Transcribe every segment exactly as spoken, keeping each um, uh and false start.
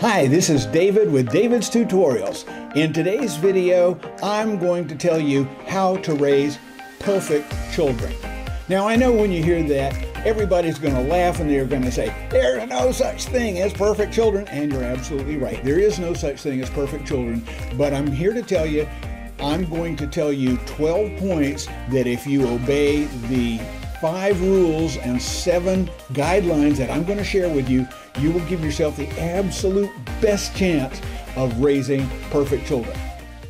Hi, this is David with David's Tutorials. In today's video, I'm going to tell you how to raise perfect children. Now, I know when you hear that, everybody's going to laugh and they're going to say, there's no such thing as perfect children. And you're absolutely right. There is no such thing as perfect children. But I'm here to tell you, I'm going to tell you twelve points that if you obey the five rules and seven guidelines that I'm going to share with you, you will give yourself the absolute best chance of raising perfect children,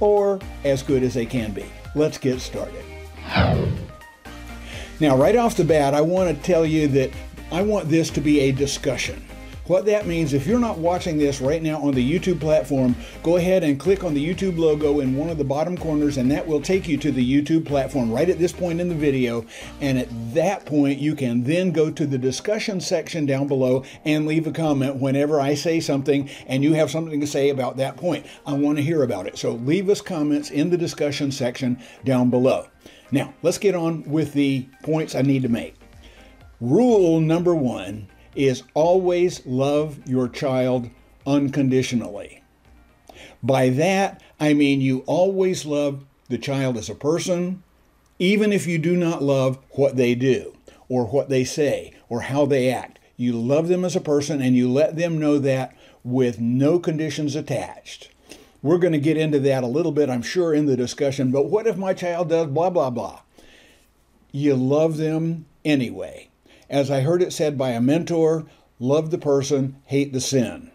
or as good as they can be. Let's get started. Now, right off the bat, I want to tell you that I want this to be a discussion. What that means, if you're not watching this right now on the YouTube platform, go ahead and click on the YouTube logo in one of the bottom corners, and that will take you to the YouTube platform right at this point in the video. And at that point, you can then go to the discussion section down below and leave a comment whenever I say something and you have something to say about that point. I want to hear about it. So leave us comments in the discussion section down below. Now, let's get on with the points I need to make. Rule number one is always love your child unconditionally. By that, I mean you always love the child as a person, even if you do not love what they do, or what they say, or how they act. You love them as a person, and you let them know that with no conditions attached. We're going to get into that a little bit, I'm sure, in the discussion, but what if my child does blah, blah, blah? You love them anyway. As I heard it said by a mentor, love the person, hate the sin.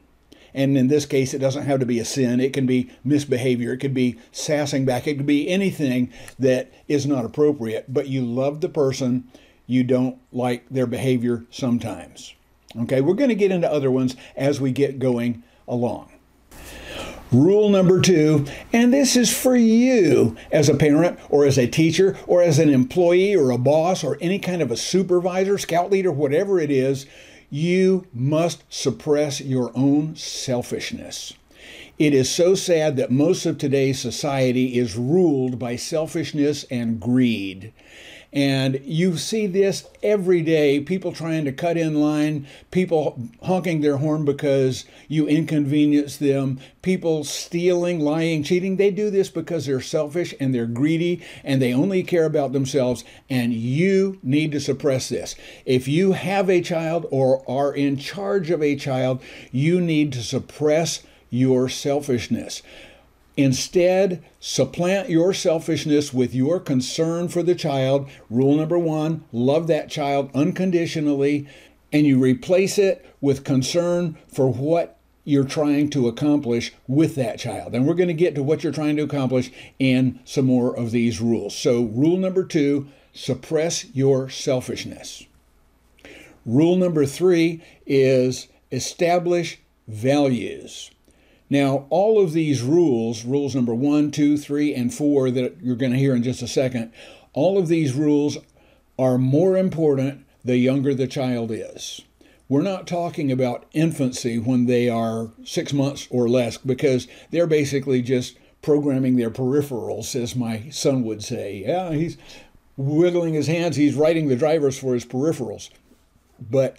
And in this case, it doesn't have to be a sin. It can be misbehavior. It could be sassing back. It could be anything that is not appropriate. But you love the person. You don't like their behavior sometimes. Okay, we're going to get into other ones as we get going along. Rule number two, and this is for you as a parent or as a teacher or as an employee or a boss or any kind of a supervisor, scout leader, whatever it is, you must suppress your own selfishness. It is so sad that most of today's society is ruled by selfishness and greed. And you see this every day, people trying to cut in line, people honking their horn because you inconvenience them, people stealing, lying, cheating. They do this because they're selfish and they're greedy and they only care about themselves, and you need to suppress this. If you have a child or are in charge of a child, you need to suppress your selfishness. Instead, supplant your selfishness with your concern for the child. Rule number one, love that child unconditionally, and you replace it with concern for what you're trying to accomplish with that child. And we're going to get to what you're trying to accomplish in some more of these rules. So rule number two, suppress your selfishness. Rule number three is establish values. Now, all of these rules, rules number one, two, three, and four that you're going to hear in just a second, all of these rules are more important the younger the child is. We're not talking about infancy when they are six months or less, because they're basically just programming their peripherals, as my son would say. Yeah, he's wiggling his hands. He's writing the drivers for his peripherals. But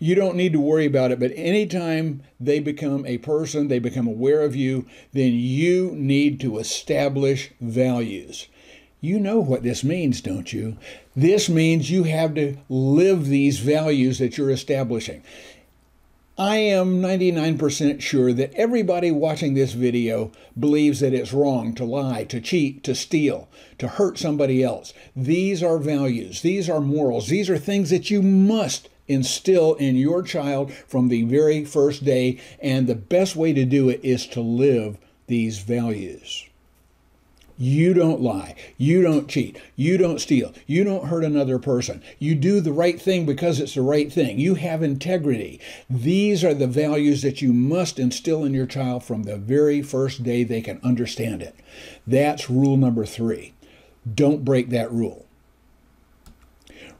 you don't need to worry about it, but anytime they become a person, they become aware of you, then you need to establish values. You know what this means, don't you? This means you have to live these values that you're establishing. I am ninety-nine percent sure that everybody watching this video believes that it's wrong to lie, to cheat, to steal, to hurt somebody else. These are values. These are morals. These are things that you must instill in your child from the very first day, and the best way to do it is to live these values. You don't lie. You don't cheat. You don't steal. You don't hurt another person. You do the right thing because it's the right thing. You have integrity. These are the values that you must instill in your child from the very first day they can understand it. That's rule number three. Don't break that rule.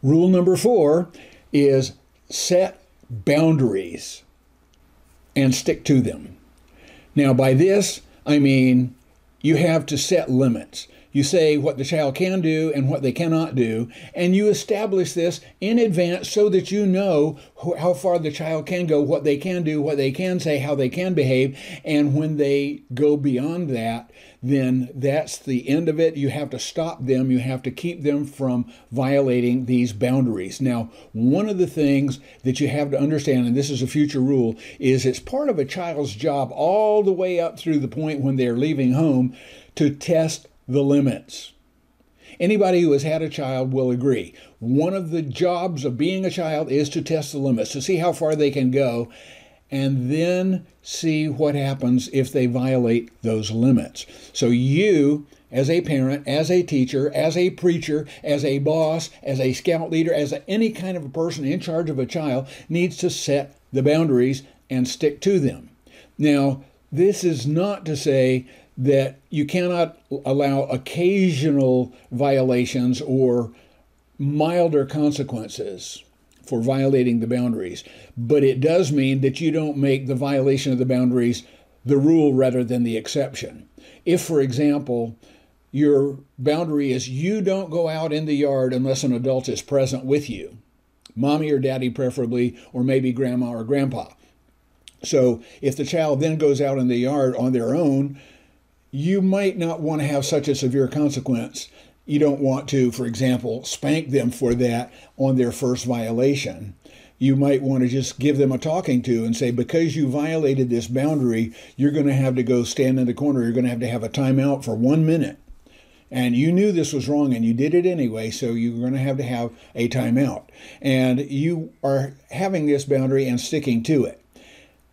Rule number four is set boundaries and stick to them. Now, by this, I mean you have to set limits. You say what the child can do and what they cannot do, and you establish this in advance so that you know how far the child can go, what they can do, what they can say, how they can behave, and when they go beyond that, then that's the end of it. You have to stop them. You have to keep them from violating these boundaries. Now, one of the things that you have to understand, and this is a future rule, is it's part of a child's job all the way up through the point when they're leaving home to test the limits. Anybody who has had a child will agree. One of the jobs of being a child is to test the limits, to see how far they can go, and then see what happens if they violate those limits. So you, as a parent, as a teacher, as a preacher, as a boss, as a scout leader, as a, any kind of a person in charge of a child, needs to set the boundaries and stick to them. Now, this is not to say that you cannot allow occasional violations or milder consequences for violating the boundaries, but it does mean that you don't make the violation of the boundaries the rule rather than the exception. If, for example, your boundary is you don't go out in the yard unless an adult is present with you, mommy or daddy preferably, or maybe grandma or grandpa. So if the child then goes out in the yard on their own, you might not want to have such a severe consequence. You don't want to, for example, spank them for that on their first violation. You might want to just give them a talking to and say, because you violated this boundary, you're going to have to go stand in the corner. You're going to have to have a timeout for one minute. And you knew this was wrong and you did it anyway, so you're going to have to have a timeout. And you are having this boundary and sticking to it.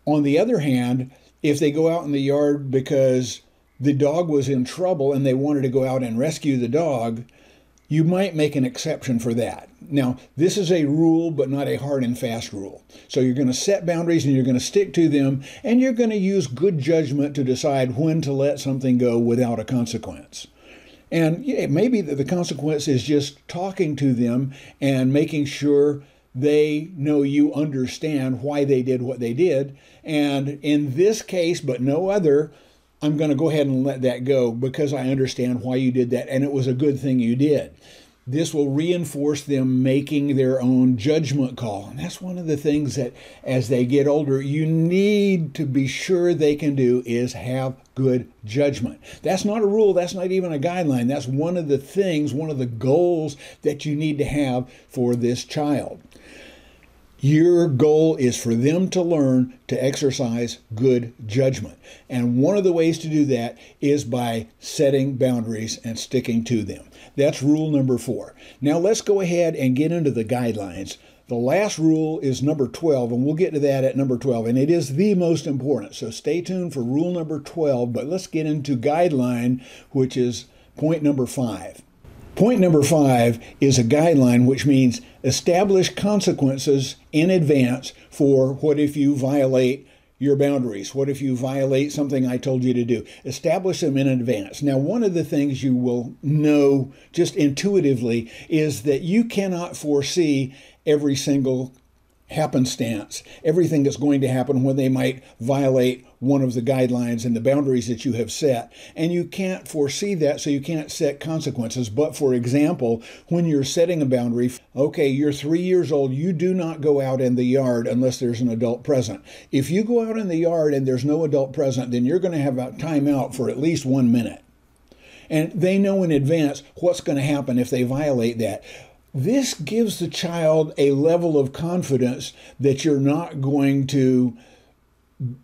On the other hand, if they go out in the yard because the dog was in trouble and they wanted to go out and rescue the dog, you might make an exception for that. Now, this is a rule, but not a hard and fast rule. So you're going to set boundaries and you're going to stick to them, and you're going to use good judgment to decide when to let something go without a consequence. And it may be that the consequence is just talking to them and making sure they know you understand why they did what they did. And in this case, but no other, I'm going to go ahead and let that go because I understand why you did that, and it was a good thing you did. This will reinforce them making their own judgment call. And that's one of the things that as they get older, you need to be sure they can do is have good judgment. That's not a rule. That's not even a guideline. That's one of the things, one of the goals that you need to have for this child. Your goal is for them to learn to exercise good judgment. And one of the ways to do that is by setting boundaries and sticking to them. That's rule number four. Now let's go ahead and get into the guidelines. The last rule is number twelve, and we'll get to that at number twelve, and it is the most important. So stay tuned for rule number twelve, but let's get into guideline, which is point number five. Point number five is a guideline, which means establish consequences in advance for what if you violate your boundaries. What if you violate something I told you to do? Establish them in advance. Now, one of the things you will know just intuitively is that you cannot foresee every single happenstance, everything that's going to happen when they might violate one of the guidelines and the boundaries that you have set. And you can't foresee that, so you can't set consequences. But for example, when you're setting a boundary, okay, you're three years old, you do not go out in the yard unless there's an adult present. If you go out in the yard and there's no adult present, then you're going to have a timeout for at least one minute. And they know in advance what's going to happen if they violate that. This gives the child a level of confidence that you're not going to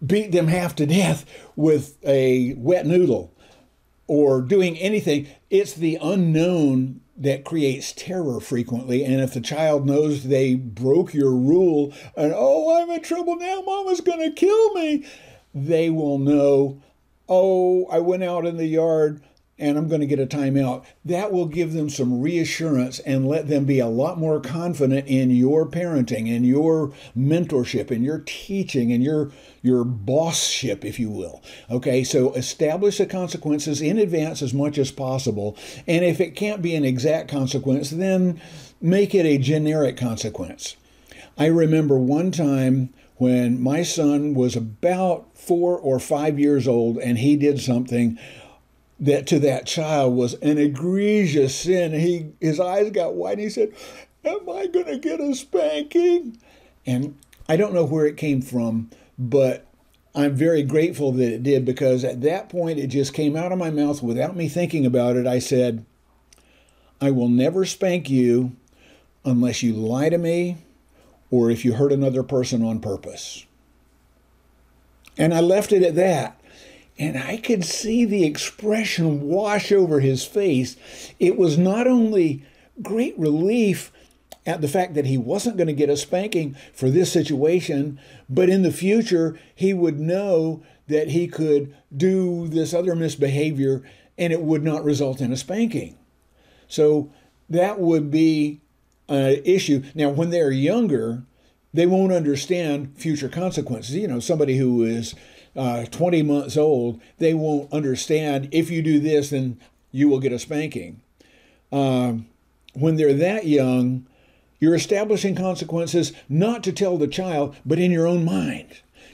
beat them half to death with a wet noodle or doing anything. It's the unknown that creates terror frequently. And if the child knows they broke your rule and, oh, I'm in trouble now, mama's going to kill me, they will know, oh, I went out in the yard and I'm going to get a timeout. That will give them some reassurance and let them be a lot more confident in your parenting, in your mentorship, in your teaching, in your, your bossship, if you will. Okay, so establish the consequences in advance as much as possible. And if it can't be an exact consequence, then make it a generic consequence. I remember one time when my son was about four or five years old and he did something that to that child was an egregious sin. He, his eyes got wide, and he said, "Am I going to get a spanking?" And I don't know where it came from, but I'm very grateful that it did, because at that point, it just came out of my mouth without me thinking about it. I said, "I will never spank you unless you lie to me or if you hurt another person on purpose." And I left it at that. And I could see the expression wash over his face. It was not only great relief at the fact that he wasn't going to get a spanking for this situation, but in the future, he would know that he could do this other misbehavior and it would not result in a spanking. So that would be an issue. Now, when they're younger, they won't understand future consequences. You know, somebody who is uh, twenty months old, they won't understand, if you do this, then you will get a spanking. Uh, when they're that young, you're establishing consequences not to tell the child, but in your own mind.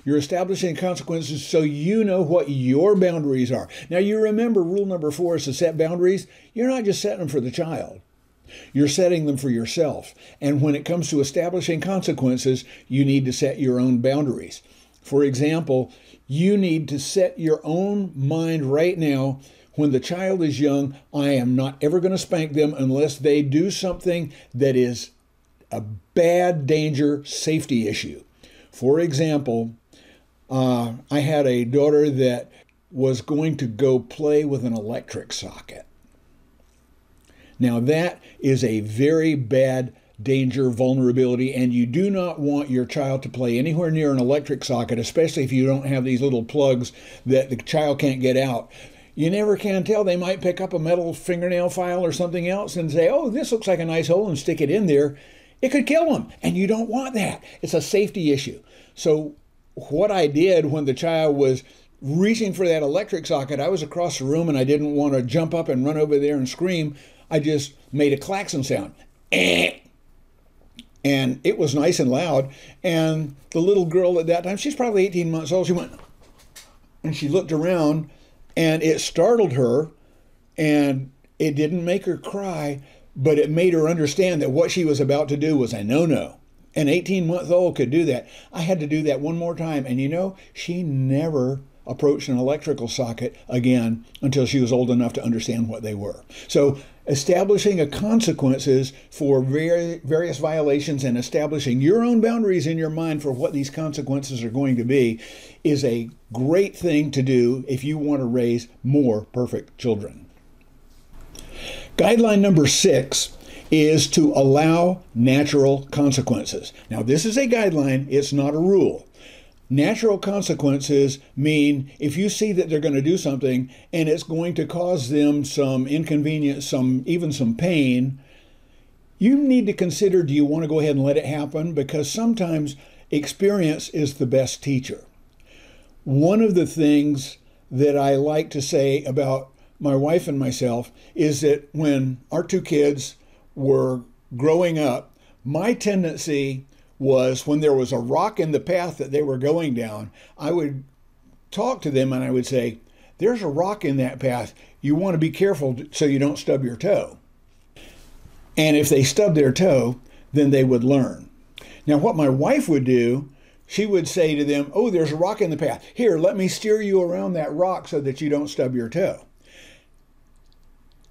You're establishing consequences so you know what your boundaries are. Now, you remember rule number four is to set boundaries. You're not just setting them for the child. You're setting them for yourself. And when it comes to establishing consequences, you need to set your own boundaries. For example, you need to set your own mind right now. When the child is young, I am not ever going to spank them unless they do something that is a bad danger safety issue. For example, uh, I had a daughter that was going to go play with an electric socket. Now that is a very bad danger vulnerability, and you do not want your child to play anywhere near an electric socket, especially if you don't have these little plugs that the child can't get out. You never can tell. They might pick up a metal fingernail file or something else and say, "Oh, this looks like a nice hole," and stick it in there. It could kill them, and you don't want that. It's a safety issue. So what I did when the child was reaching for that electric socket, I was across the room, and I didn't want to jump up and run over there and scream. I just made a klaxon sound. And it was nice and loud. And the little girl at that time, she's probably eighteen months old, she went, and she looked around, and it startled her, and it didn't make her cry, but it made her understand that what she was about to do was a no-no. An eighteen-month-old could do that. I had to do that one more time. And you know, she never approached an electrical socket again until she was old enough to understand what they were. So establishing a consequences for various violations and establishing your own boundaries in your mind for what these consequences are going to be is a great thing to do if you want to raise more perfect children. Guideline number six is to allow natural consequences. Now, this is a guideline. It's not a rule. Natural consequences mean if you see that they're going to do something and it's going to cause them some inconvenience, some even some pain, you need to consider, do you want to go ahead and let it happen? Because sometimes experience is the best teacher. One of the things that I like to say about my wife and myself is that when our two kids were growing up, my tendency was, when there was a rock in the path that they were going down, I would talk to them and I would say, "There's a rock in that path. You want to be careful so you don't stub your toe." And if they stubbed their toe, then they would learn. Now, what my wife would do, she would say to them, "Oh, there's a rock in the path. Here, let me steer you around that rock so that you don't stub your toe."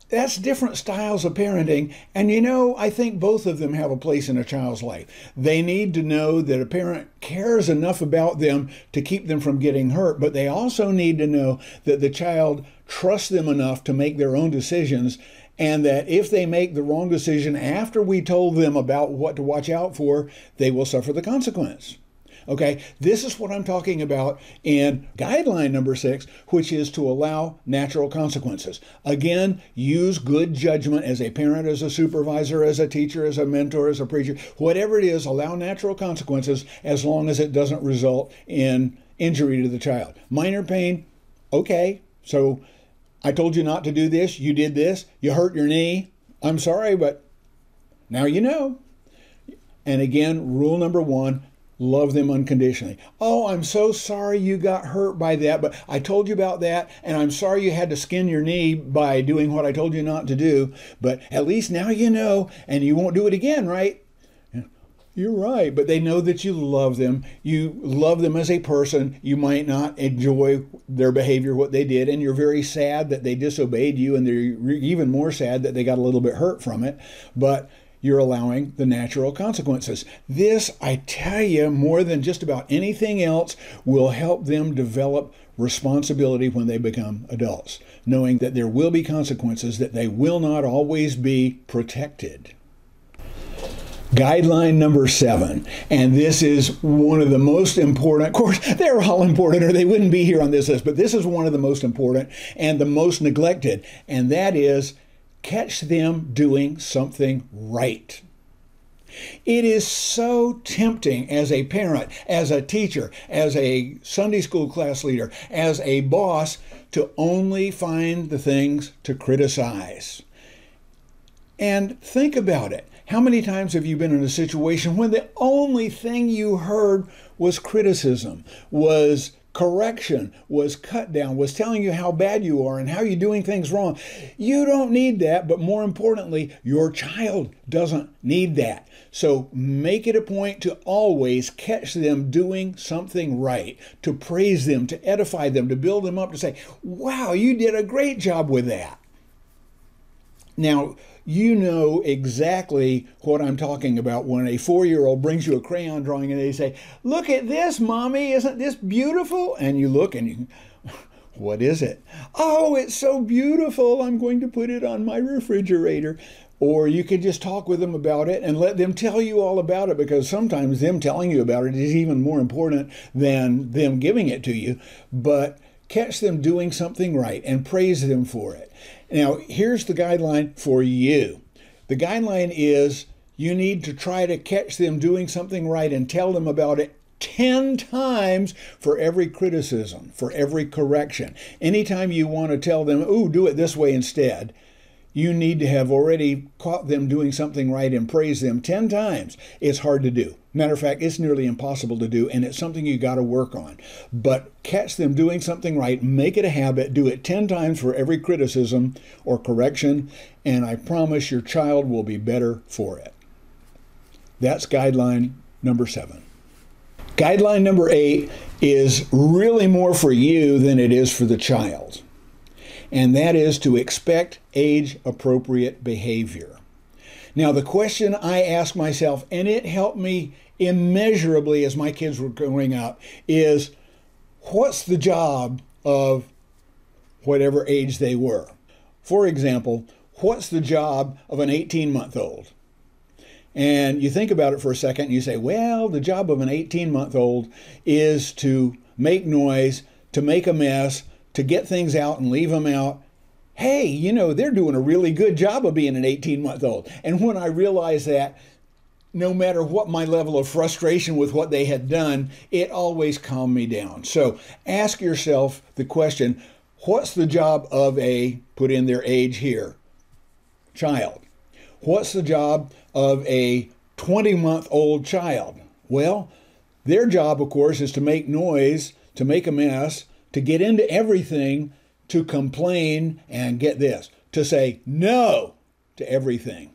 That's different styles of parenting. And you know, I think both of them have a place in a child's life. They need to know that a parent cares enough about them to keep them from getting hurt, but they also need to know that the child trusts them enough to make their own decisions, and that if they make the wrong decision after we told them about what to watch out for, they will suffer the consequence. Okay, this is what I'm talking about in guideline number six, which is to allow natural consequences. Again, use good judgment as a parent, as a supervisor, as a teacher, as a mentor, as a preacher, whatever it is, allow natural consequences as long as it doesn't result in injury to the child. Minor pain, okay, so I told you not to do this, you did this, you hurt your knee, I'm sorry, but now you know. And again, rule number one, Love them unconditionally. Oh, I'm so sorry you got hurt by that, but I told you about that, and I'm sorry you had to skin your knee by doing what I told you not to do, but at least now you know, and you won't do it again, right? You're right, but they know that you love them. You love them as a person. You might not enjoy their behavior, what they did, and you're very sad that they disobeyed you, and they're even more sad that they got a little bit hurt from it, but you're allowing the natural consequences. This, I tell you, more than just about anything else, will help them develop responsibility when they become adults, knowing that there will be consequences, that they will not always be protected. Guideline number seven, and this is one of the most important. Of course, they're all important or they wouldn't be here on this list, but this is one of the most important and the most neglected, and that is catch them doing something right. It is so tempting as a parent, as a teacher, as a Sunday school class leader, as a boss, to only find the things to criticize. And think about it. How many times have you been in a situation when the only thing you heard was criticism, was correction, was cut down, was telling you how bad you are and how you're doing things wrong? You don't need that, but more importantly, your child doesn't need that. So make it a point to always catch them doing something right, to praise them, to edify them, to build them up, to say, wow, you did a great job with that. Now, you know exactly what I'm talking about when a four-year-old brings you a crayon drawing and they say, look at this, Mommy, isn't this beautiful? And you look and you, what is it? Oh, it's so beautiful, I'm going to put it on my refrigerator. Or you can just talk with them about it and let them tell you all about it, because sometimes them telling you about it is even more important than them giving it to you. But catch them doing something right and praise them for it. Now, here's the guideline for you. The guideline is you need to try to catch them doing something right and tell them about it ten times for every criticism, for every correction. Anytime you want to tell them, ooh, do it this way instead, you need to have already caught them doing something right and praise them ten times. It's hard to do. Matter of fact, it's nearly impossible to do, and it's something you got to work on. But catch them doing something right, make it a habit, do it ten times for every criticism or correction, and I promise your child will be better for it. That's guideline number seven. Guideline number eight is really more for you than it is for the child, and that is to expect age-appropriate behavior. Now, the question I ask myself, and it helped me immeasurably as my kids were growing up, is what's the job of whatever age they were? For example, what's the job of an eighteen-month-old? And you think about it for a second and you say, well, the job of an eighteen-month-old is to make noise, to make a mess, to get things out and leave them out. Hey, you know, they're doing a really good job of being an eighteen-month-old. And when I realized that, no matter what my level of frustration with what they had done, it always calmed me down. So ask yourself the question, what's the job of a, put in their age here, child? What's the job of a twenty-month-old child? Well, their job, of course, is to make noise, to make a mess, to get into everything, to complain, and get this, to say no to everything.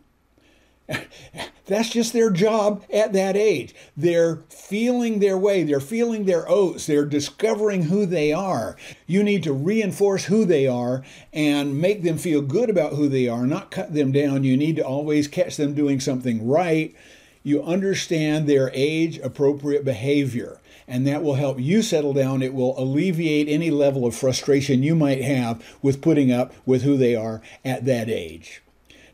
That's just their job at that age. They're feeling their way. They're feeling their oats. They're discovering who they are. You need to reinforce who they are and make them feel good about who they are, not cut them down. You need to always catch them doing something right. You understand their age-appropriate behavior, and that will help you settle down. It will alleviate any level of frustration you might have with putting up with who they are at that age.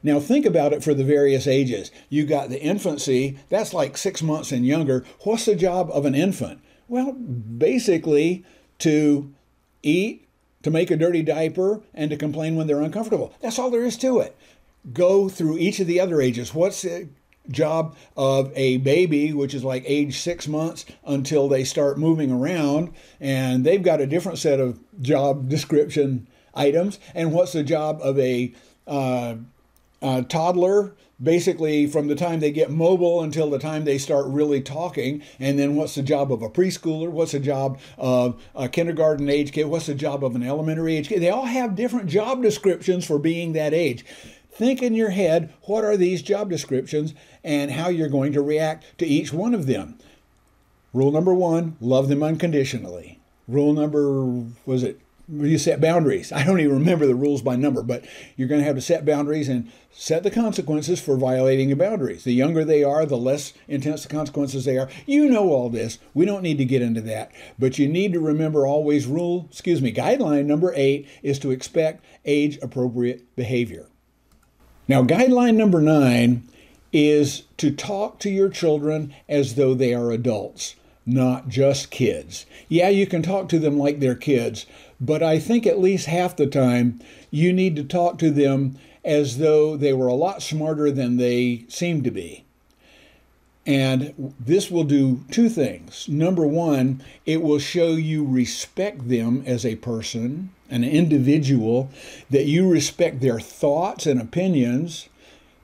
Now think about it for the various ages. You got the infancy, that's like six months and younger. What's the job of an infant? Well, basically to eat, to make a dirty diaper, and to complain when they're uncomfortable. That's all there is to it. Go through each of the other ages. What's it? Job of a baby, which is like age six months until they start moving around, and they've got a different set of job description items. And what's the job of a uh, uh, toddler, basically from the time they get mobile until the time they start really talking. And then what's the job of a preschooler? What's the job of a kindergarten age kid? What's the job of an elementary age kid? They all have different job descriptions for being that age. Think in your head, what are these job descriptions and how you're going to react to each one of them. Rule number one, love them unconditionally. Rule number, was it, you set boundaries. I don't even remember the rules by number, but you're going to have to set boundaries and set the consequences for violating your boundaries. The younger they are, the less intense the consequences they are. You know all this. We don't need to get into that, but you need to remember always rule, excuse me, guideline number eight is to expect age-appropriate behavior. Now, guideline number nine is to talk to your children as though they are adults, not just kids. Yeah, you can talk to them like they're kids, but I think at least half the time you need to talk to them as though they were a lot smarter than they seem to be. And this will do two things. Number one, it will show you respect them as a person, an individual, that you respect their thoughts and opinions,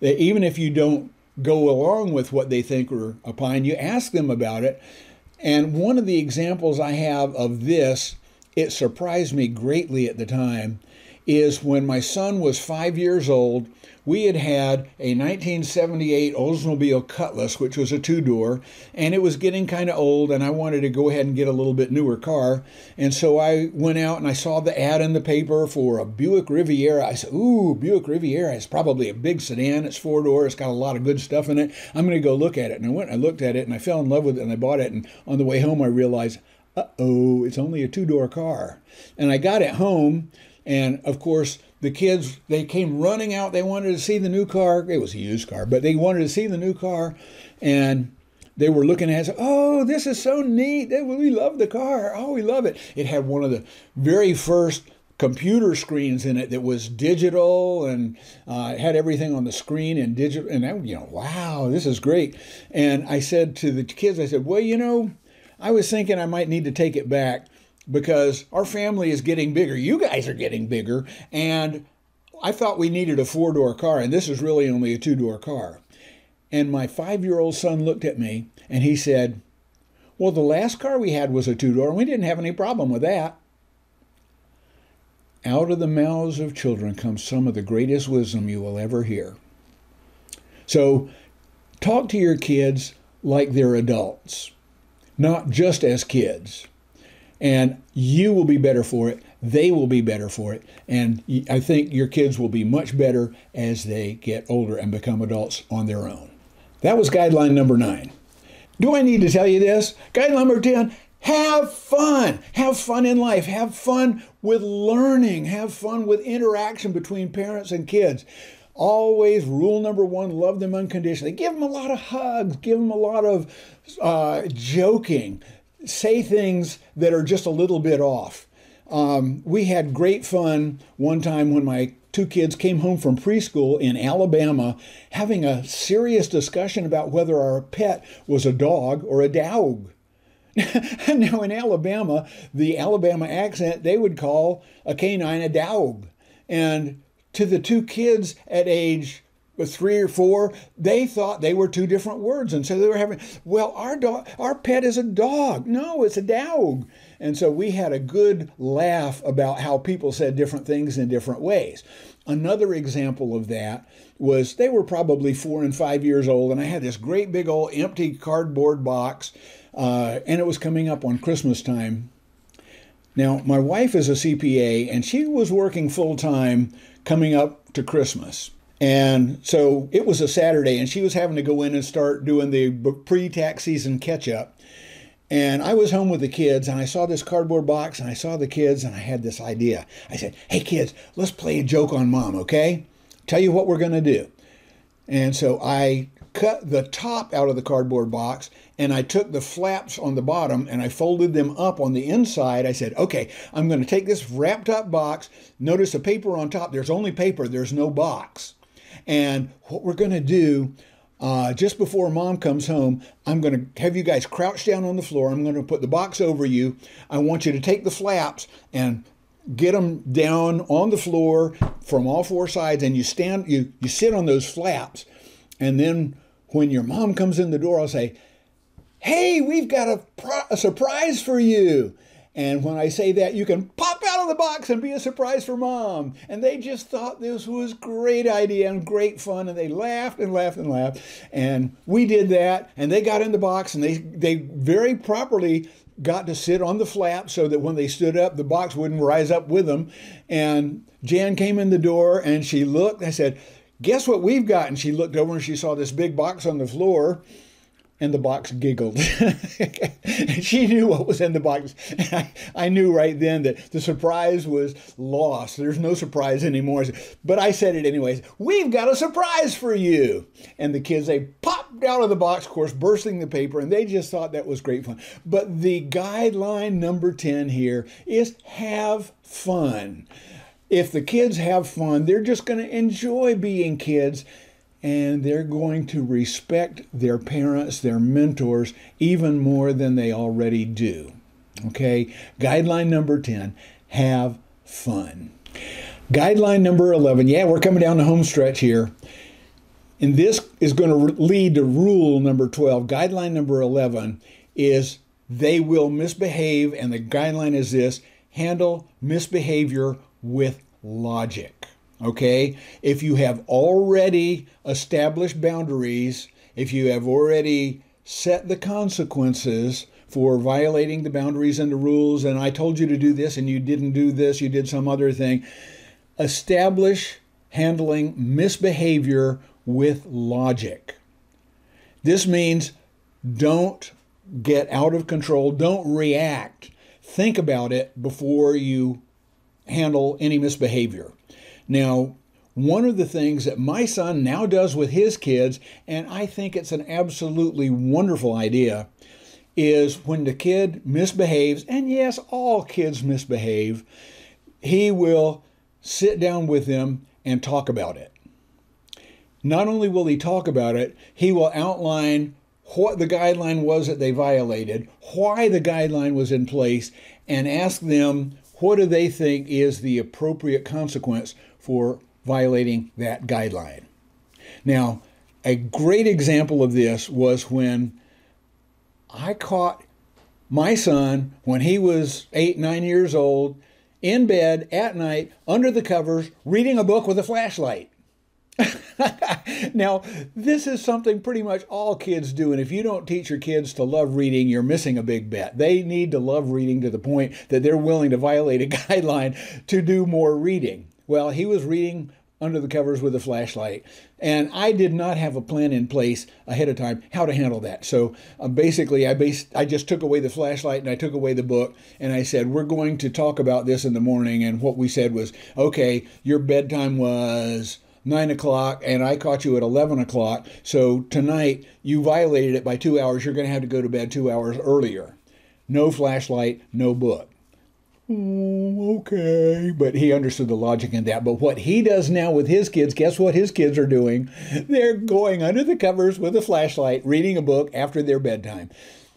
that even if you don't go along with what they think or opine, you ask them about it. And one of the examples I have of this, it surprised me greatly at the time, is when my son was five years old, we had had a nineteen seventy-eight Oldsmobile Cutlass, which was a two-door, and it was getting kind of old, and I wanted to go ahead and get a little bit newer car. And so I went out and I saw the ad in the paper for a Buick Riviera. I said, ooh, Buick Riviera is probably a big sedan. It's four-door. It's got a lot of good stuff in it. I'm going to go look at it. And I went and I looked at it, and I fell in love with it, and I bought it. And on the way home, I realized, uh-oh, it's only a two-door car. And I got it home. And of course, the kids, they came running out. They wanted to see the new car. It was a used car, but they wanted to see the new car. And they were looking at it. Oh, this is so neat. We love the car. Oh, we love it. It had one of the very first computer screens in it that was digital, and uh, it had everything on the screen and digital. And, I, you know, wow, this is great. And I said to the kids, I said, well, you know, I was thinking I might need to take it back, because our family is getting bigger. You guys are getting bigger. And I thought we needed a four-door car, and this is really only a two-door car. And my five-year-old son looked at me, and he said, well, the last car we had was a two-door, and we didn't have any problem with that. Out of the mouths of children comes some of the greatest wisdom you will ever hear. So talk to your kids like they're adults, not just as kids. And you will be better for it. They will be better for it. And I think your kids will be much better as they get older and become adults on their own. That was guideline number nine. Do I need to tell you this? Guideline number ten, have fun. Have fun in life. Have fun with learning. Have fun with interaction between parents and kids. Always rule number one, love them unconditionally. Give them a lot of hugs. Give them a lot of uh, joking. Say things that are just a little bit off. Um, we had great fun one time when my two kids came home from preschool in Alabama, having a serious discussion about whether our pet was a dog or a dog. Now in Alabama, the Alabama accent, they would call a canine a dog. And to the two kids at age But three or four, they thought they were two different words. And so they were having, well, our dog, our pet is a dog. No, it's a dog. And so we had a good laugh about how people said different things in different ways. Another example of that was they were probably four and five years old. And I had this great big old empty cardboard box. Uh, and it was coming up on Christmas time. Now, my wife is a C P A, and she was working full time coming up to Christmas. And so it was a Saturday, and she was having to go in and start doing the pre-tax season catch-up. And I was home with the kids, and I saw this cardboard box, and I saw the kids, and I had this idea. I said, hey, kids, let's play a joke on Mom, okay? Tell you what we're going to do. And so I cut the top out of the cardboard box, and I took the flaps on the bottom, and I folded them up on the inside. I said, okay, I'm going to take this wrapped-up box. Notice the paper on top. There's only paper. There's no box. And what we're going to do, uh, just before Mom comes home, I'm going to have you guys crouch down on the floor. I'm going to put the box over you. I want you to take the flaps and get them down on the floor from all four sides, and you stand, you, you sit on those flaps. And then when your mom comes in the door, I'll say, hey, we've got a, pro a surprise for you. And when I say that, you can pop out of the box and be a surprise for Mom. And they just thought this was a great idea and great fun. And they laughed and laughed and laughed. And we did that. And they got in the box, and they, they very properly got to sit on the flap so that when they stood up, the box wouldn't rise up with them. And Jan came in the door, and she looked. And I said, guess what we've got? And she looked over, and she saw this big box on the floor. And the box giggled. She knew what was in the box. I, I knew right then that the surprise was lost. There's no surprise anymore. But I said it anyways. We've got a surprise for you. And the kids, they popped out of the box, of course, bursting the paper. And they just thought that was great fun. But the guideline number ten here is have fun. If the kids have fun, they're just going to enjoy being kids. And they're going to respect their parents, their mentors, even more than they already do. Okay? Guideline number ten, have fun. Guideline number eleven, yeah, we're coming down the home stretch here. And this is going to lead to rule number twelve. Guideline number eleven is they will misbehave, and the guideline is this, handle misbehavior with logic. Okay, if you have already established boundaries, if you have already set the consequences for violating the boundaries and the rules, and I told you to do this and you didn't do this, you did some other thing, establish handling misbehavior with logic. This means don't get out of control, don't react. Think about it before you handle any misbehavior. Now, one of the things that my son now does with his kids, and I think it's an absolutely wonderful idea, is when the kid misbehaves, and yes, all kids misbehave, he will sit down with them and talk about it. Not only will he talk about it, he will outline what the guideline was that they violated, why the guideline was in place, and ask them, what do they think is the appropriate consequence for violating that guideline? Now, a great example of this was when I caught my son when he was eight, nine years old, in bed at night, under the covers, reading a book with a flashlight. Now, this is something pretty much all kids do, and if you don't teach your kids to love reading, you're missing a big bet. They need to love reading to the point that they're willing to violate a guideline to do more reading. Well, he was reading under the covers with a flashlight, and I did not have a plan in place ahead of time how to handle that. So uh, basically, I, based, I just took away the flashlight and I took away the book, and I said, we're going to talk about this in the morning, and what we said was, okay, your bedtime was nine o'clock, and I caught you at eleven o'clock, so tonight you violated it by two hours. You're going to have to go to bed two hours earlier. No flashlight, no book. Mm, okay, but he understood the logic in that. But what he does now with his kids, guess what his kids are doing? They're going under the covers with a flashlight, reading a book after their bedtime.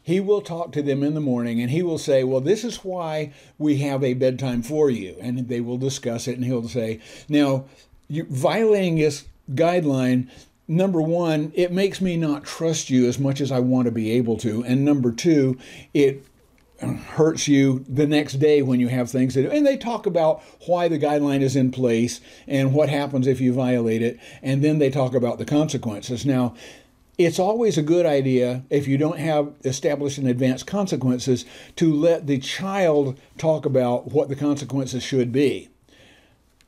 He will talk to them in the morning, and he will say, well, this is why we have a bedtime for you. And they will discuss it, and he'll say, now, you violating this guideline, number one, it makes me not trust you as much as I want to be able to. And number two, it hurts you the next day when you have things to do. And they talk about why the guideline is in place and what happens if you violate it. And then they talk about the consequences. Now, it's always a good idea, if you don't have established in advance consequences, to let the child talk about what the consequences should be.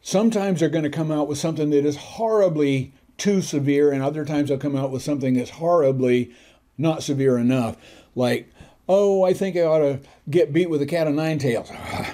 Sometimes they're going to come out with something that is horribly too severe, and other times they'll come out with something that's horribly not severe enough. Like, oh, I think I ought to get beat with a cat of nine tails.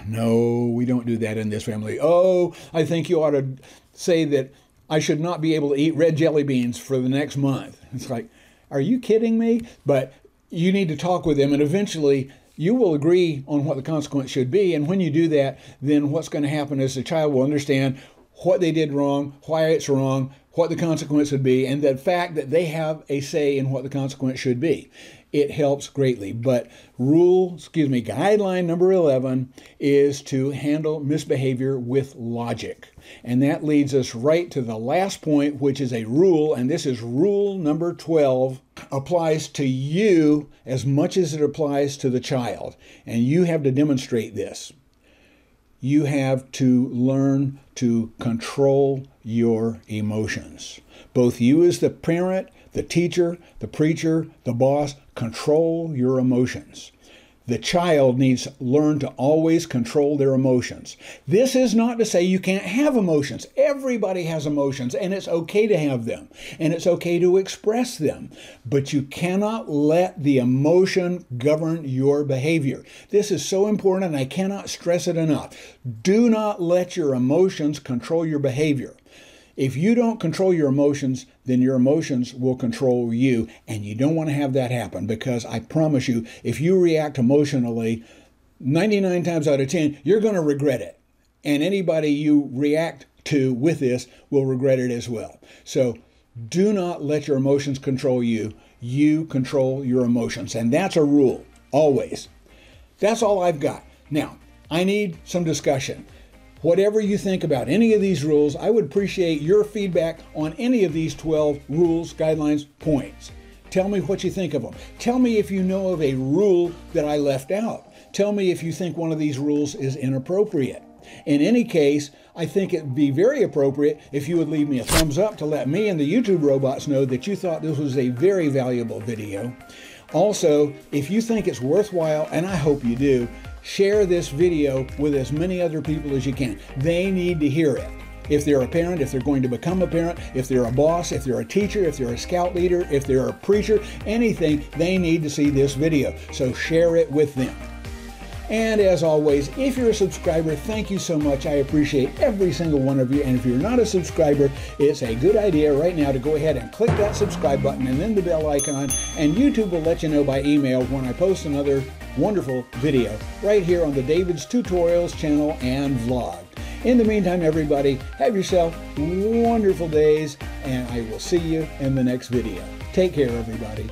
No, we don't do that in this family. Oh, I think you ought to say that I should not be able to eat red jelly beans for the next month. It's like, are you kidding me? But you need to talk with them, and eventually you will agree on what the consequence should be, and when you do that, then what's going to happen is the child will understand what they did wrong, why it's wrong, what the consequence would be, and the fact that they have a say in what the consequence should be. it helps greatly. But rule, excuse me, guideline number eleven is to handle misbehavior with logic. And that leads us right to the last point, which is a rule, and this is rule number twelve, applies to you as much as it applies to the child. And you have to demonstrate this. You have to learn to control your emotions. Both you as the parent, the teacher, the preacher, the boss, control your emotions. The child needs to learn to always control their emotions. This is not to say you can't have emotions. Everybody has emotions, and it's okay to have them, and it's okay to express them. But you cannot let the emotion govern your behavior. This is so important, and I cannot stress it enough. Do not let your emotions control your behavior. If you don't control your emotions, then your emotions will control you, and you don't want to have that happen, because I promise you, if you react emotionally, ninety-nine times out of ten, you're going to regret it. And anybody you react to with this will regret it as well. So do not let your emotions control you. You control your emotions, and that's a rule, always. That's all I've got. Now, I need some discussion. Whatever you think about any of these rules, I would appreciate your feedback on any of these twelve rules, guidelines, points. Tell me what you think of them. Tell me if you know of a rule that I left out. Tell me if you think one of these rules is inappropriate. In any case, I think it would be very appropriate if you would leave me a thumbs up to let me and the YouTube robots know that you thought this was a very valuable video. Also, if you think it's worthwhile, and I hope you do, share this video with as many other people as you can. They need to hear it. If they're a parent, if they're going to become a parent, if they're a boss, if they're a teacher, if they're a scout leader, if they're a preacher, anything, they need to see this video. So share it with them. And as always, if you're a subscriber, thank you so much. I appreciate every single one of you. And if you're not a subscriber, it's a good idea right now to go ahead and click that subscribe button and then the bell icon. And YouTube will let you know by email when I post another wonderful video right here on the David's Tutorials channel and vlog. In the meantime, everybody, have yourself wonderful days, and I will see you in the next video. Take care, everybody.